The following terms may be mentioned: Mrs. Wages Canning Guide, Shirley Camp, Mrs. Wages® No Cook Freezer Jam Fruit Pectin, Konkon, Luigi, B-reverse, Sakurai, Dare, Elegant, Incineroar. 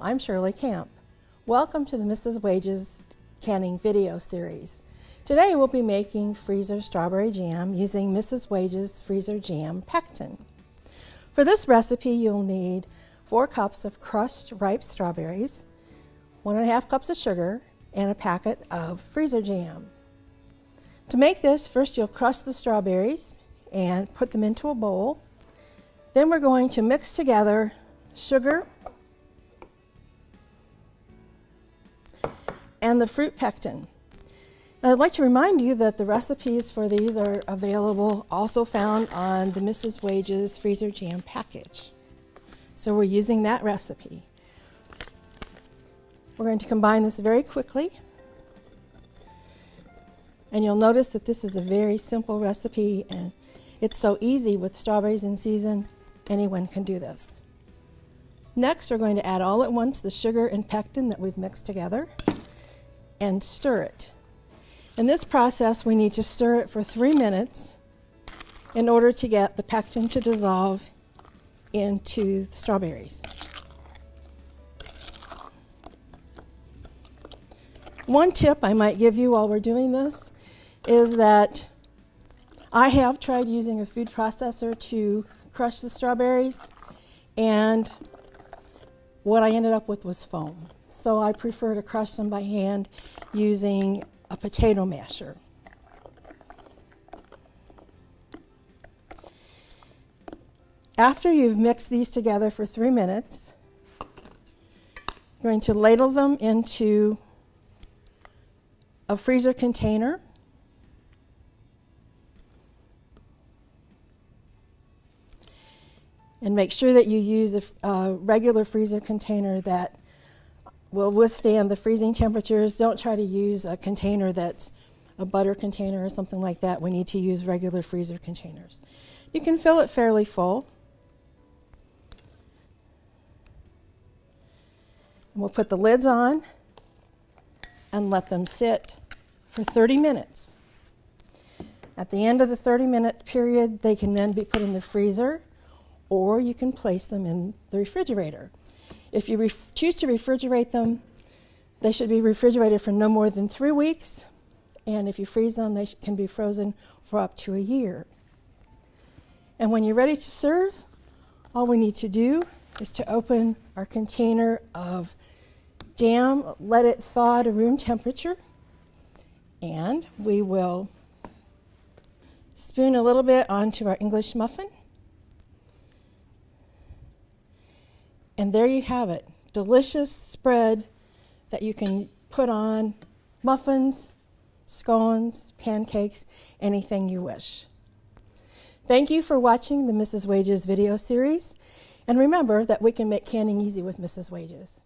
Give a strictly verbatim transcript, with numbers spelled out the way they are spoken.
Hello, I'm Shirley Camp. Welcome to the Missus Wages Canning video series. Today we'll be making freezer strawberry jam using Missus Wages Freezer Jam Pectin. For this recipe you'll need four cups of crushed ripe strawberries, one and a half cups of sugar, and a packet of freezer jam. To make this, first you'll crush the strawberries and put them into a bowl. Then we're going to mix together sugar and the fruit pectin. And I'd like to remind you that the recipes for these are available, also found on the Missus Wages Freezer Jam package. So we're using that recipe. We're going to combine this very quickly. And you'll notice that this is a very simple recipe, and it's so easy with strawberries in season, anyone can do this. Next, we're going to add all at once the sugar and pectin that we've mixed together and stir it. In this process, we need to stir it for three minutes in order to get the pectin to dissolve into the strawberries. One tip I might give you while we're doing this is that I have tried using a food processor to crush the strawberries, and what I ended up with was foam. So I prefer to crush them by hand using a potato masher. After you've mixed these together for three minutes, I'm going to ladle them into a freezer container. And make sure that you use a, a regular freezer container that will withstand the freezing temperatures. Don't try to use a container that's a butter container or something like that. We need to use regular freezer containers. You can fill it fairly full. And we'll put the lids on and let them sit for thirty minutes. At the end of the thirty minute period, they can then be put in the freezer, or you can place them in the refrigerator. If you ref- choose to refrigerate them, they should be refrigerated for no more than three weeks. And if you freeze them, they can be frozen for up to a year. And when you're ready to serve, all we need to do is to open our container of jam, let it thaw to room temperature, and we will spoon a little bit onto our English muffin. And there you have it, delicious spread that you can put on muffins, scones, pancakes, anything you wish. Thank you for watching the Missus Wages video series, and remember that we can make canning easy with Missus Wages.